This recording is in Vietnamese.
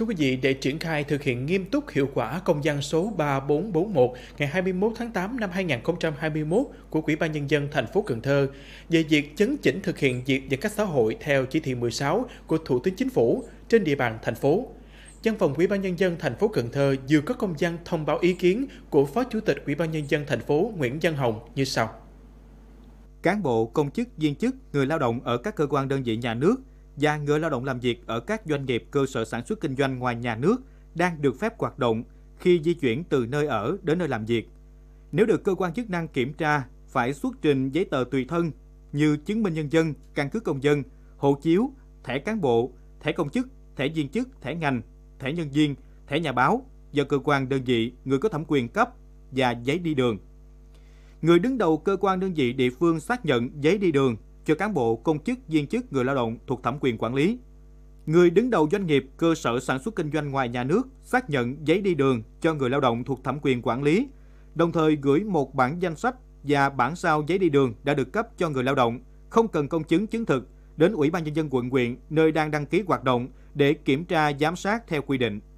Thưa quý vị, để triển khai thực hiện nghiêm túc hiệu quả công văn số 3441 ngày 21 tháng 8 năm 2021 của Ủy ban Nhân dân thành phố Cần Thơ về việc chấn chỉnh thực hiện việc giãn cách xã hội theo chỉ thị 16 của Thủ tướng Chính phủ trên địa bàn thành phố, Văn phòng Ủy ban Nhân dân thành phố Cần Thơ vừa có công văn thông báo ý kiến của Phó Chủ tịch Ủy ban Nhân dân thành phố Nguyễn Văn Hồng như sau. Cán bộ, công chức, viên chức, người lao động ở các cơ quan đơn vị nhà nước và người lao động làm việc ở các doanh nghiệp, cơ sở sản xuất kinh doanh ngoài nhà nước đang được phép hoạt động khi di chuyển từ nơi ở đến nơi làm việc. Nếu được cơ quan chức năng kiểm tra, phải xuất trình giấy tờ tùy thân như chứng minh nhân dân, căn cước công dân, hộ chiếu, thẻ cán bộ, thẻ công chức, thẻ viên chức, thẻ ngành, thẻ nhân viên, thẻ nhà báo do cơ quan đơn vị người có thẩm quyền cấp và giấy đi đường. Người đứng đầu cơ quan đơn vị địa phương xác nhận giấy đi đường cho cán bộ, công chức, viên chức, người lao động thuộc thẩm quyền quản lý. Người đứng đầu doanh nghiệp, cơ sở sản xuất kinh doanh ngoài nhà nước xác nhận giấy đi đường cho người lao động thuộc thẩm quyền quản lý, đồng thời gửi một bản danh sách và bản sao giấy đi đường đã được cấp cho người lao động, không cần công chứng chứng thực, đến Ủy ban Nhân dân quận huyện nơi đang đăng ký hoạt động để kiểm tra giám sát theo quy định.